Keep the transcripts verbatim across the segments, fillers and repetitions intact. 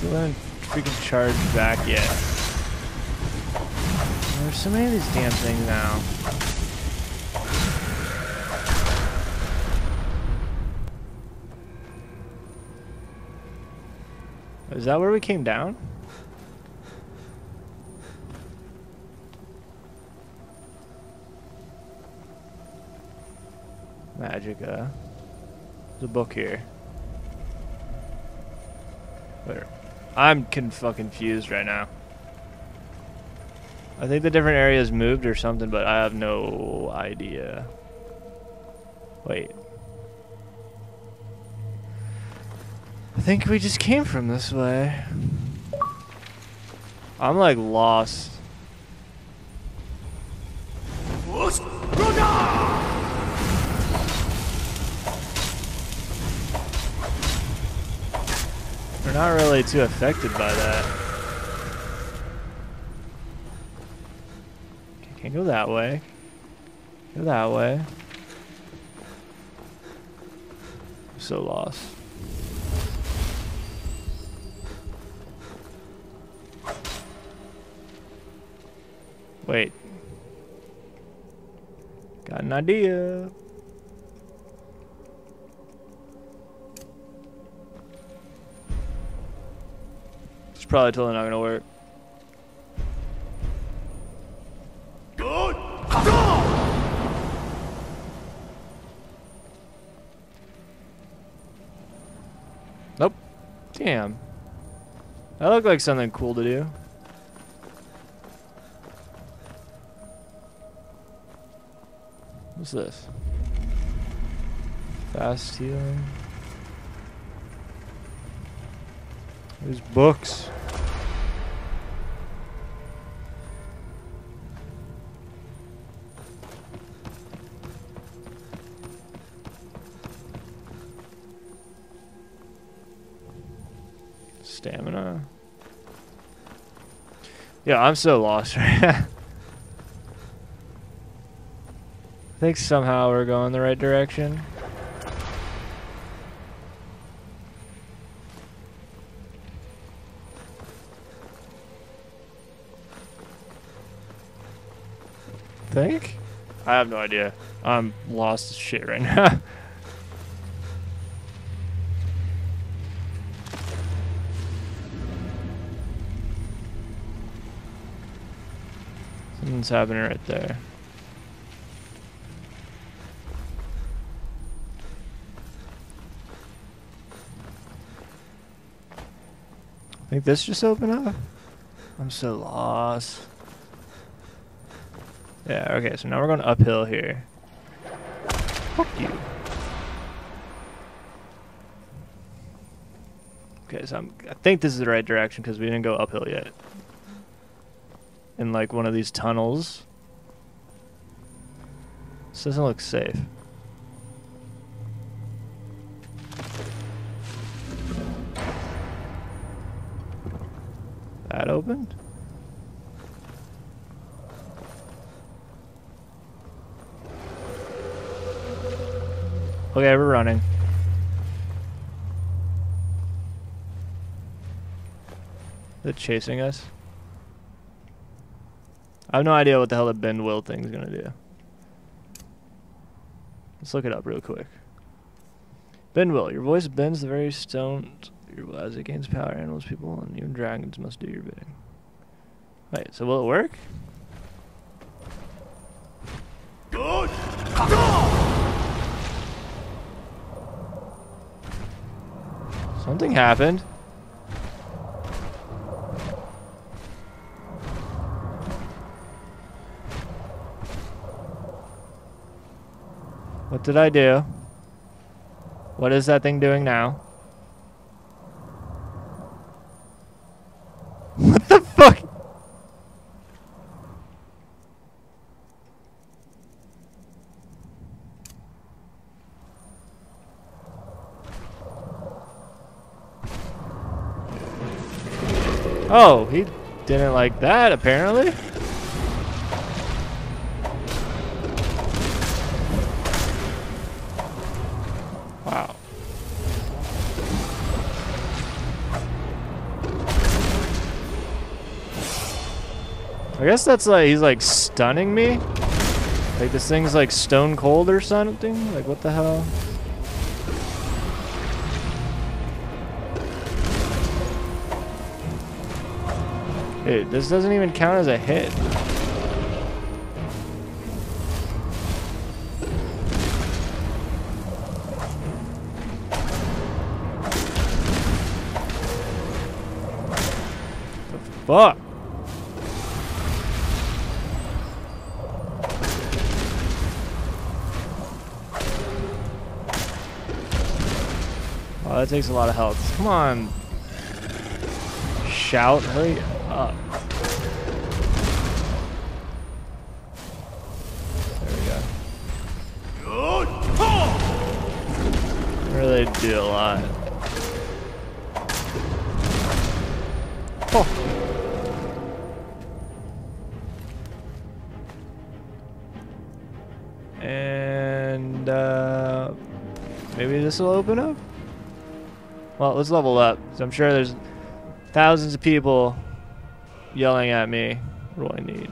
still haven't freaking charged back yet. There's so many of these damn things now. Is that where we came down? Magica. There's a book here. Where? I'm con fucking confused right now. I think the different areas moved or something, but I have no idea. Wait. I think we just came from this way. I'm like lost. We're not really too affected by that. Okay, can't go that way. Go that way. I'm so lost. Wait. Got an idea. It's probably totally not gonna work. Good. Nope. Damn. That looked like something cool to do. What's this? Fast healing. There's books. Stamina. Yeah, I'm so lost right now. I think somehow we're going the right direction. Think? I have no idea. I'm lost as shit right now. Something's happening right there. I think this just opened up? I'm so lost. Yeah, okay, so now we're going uphill here. Fuck you. Okay, so I'm, I think this is the right direction because we didn't go uphill yet. In like one of these tunnels. This doesn't look safe. That opened? Okay, we're running. They're chasing us. I have no idea what the hell the Bend Will thing's gonna do. Let's look it up real quick. Bend Will, your voice bends the very stones. As it gains power, animals, people, and even dragons must do your bidding. Wait, so will it work? Good. Something happened. What did I do? What is that thing doing now? Oh, he didn't like that, apparently. Wow. I guess that's like, he's like stunning me. Like this thing's like stone cold or something. Like what the hell? Dude, this doesn't even count as a hit. Fuck. Oh, that takes a lot of health. Come on. Shout, hurry up. There we go. I really do a lot. Oh. And uh, maybe this will open up? Well, let's level up. So I'm sure there's thousands of people yelling at me. What do I need?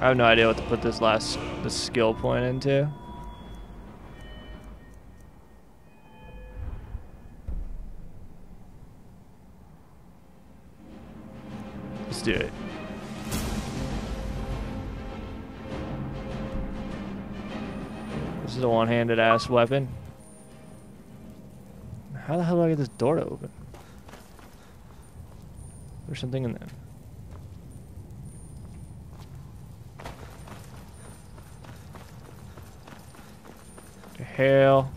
I have no idea what to put this last this skill point into. Let's do it. This is a one-handed ass weapon. How the hell do I get this door to open? There's something in there. The hell.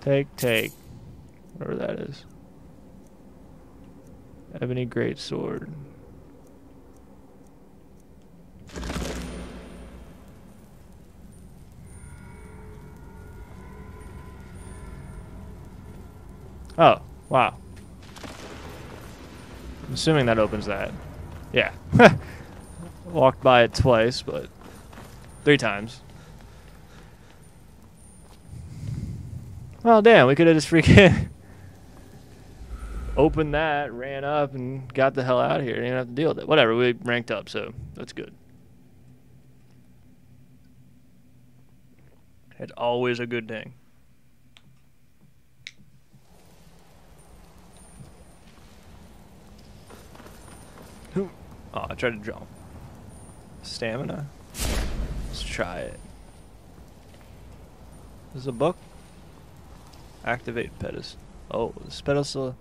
Take, take. Whatever that is. Ebony Greatsword. Oh, wow. I'm assuming that opens that. Yeah. Walked by it twice, but three times. Well, damn, we could have just freaking opened that, ran up, and got the hell out of here. Didn't have to deal with it. Whatever, we ranked up, so that's good. It's always a good thing. Oh, I tried to jump. Stamina? Let's try it. There's a book. Activate pedestal. Oh, this pedestal.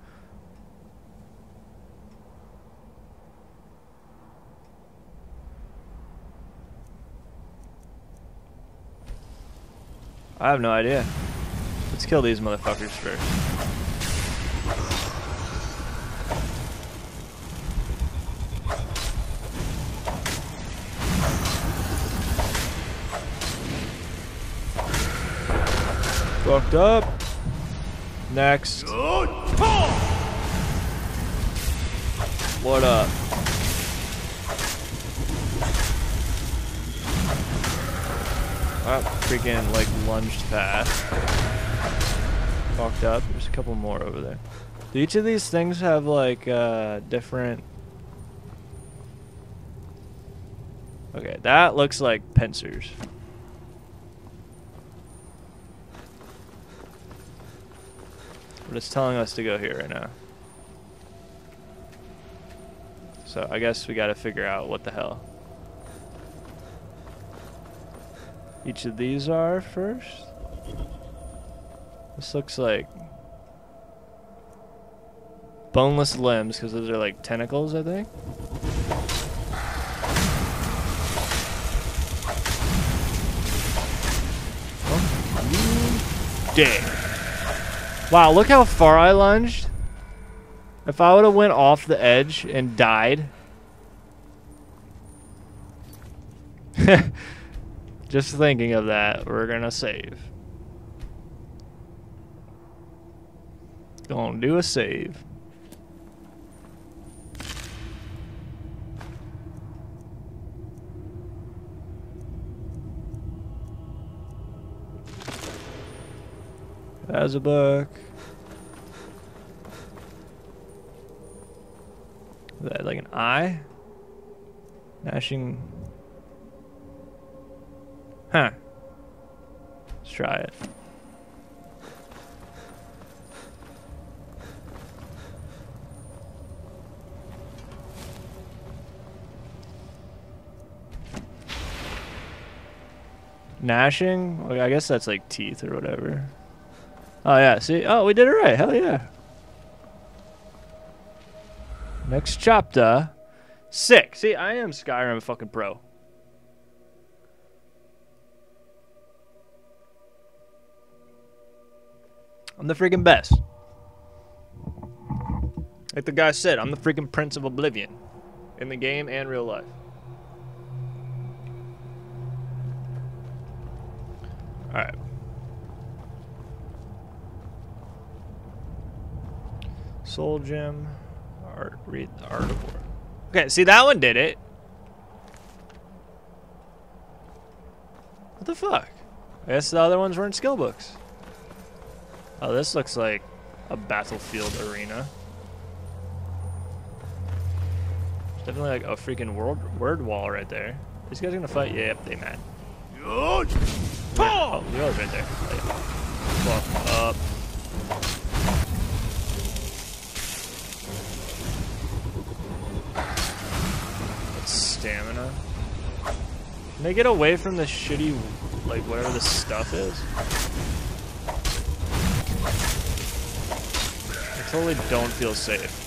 I have no idea. Let's kill these motherfuckers first. Fucked up. Next. What up? I freaking like lunged fast. Fucked up. There's a couple more over there. Do each of these things have like uh, different? Okay, that looks like pincers. But it's telling us to go here right now. So I guess we gotta figure out what the hell each of these are first. This looks like boneless limbs because those are like tentacles, I think. Oh, dang. Wow, look how far I lunged. If I would have went off the edge and died. Just thinking of that, we're gonna save. Gonna do a save. There's a book. Is that like an eye? Gnashing. Huh. Let's try it. Gnashing? I guess that's like teeth or whatever. Oh yeah, see? Oh, we did it right. Hell yeah. Next chapter. Sick. See, I am Skyrim fucking pro. I'm the freaking best. Like the guy said, I'm the freaking Prince of Oblivion. In the game and real life. Alright. Soul Gem. Art, read the Art of War. Okay, see, that one did it. What the fuck? I guess the other ones weren't skill books. Oh, this looks like a battlefield arena. It's definitely like a freaking world, word wall right there. These guys are gonna fight? Yep, they mad. Oh, the other's right there. Fuck up. Stamina. Can they get away from the shitty, like, whatever this stuff is? I totally don't feel safe.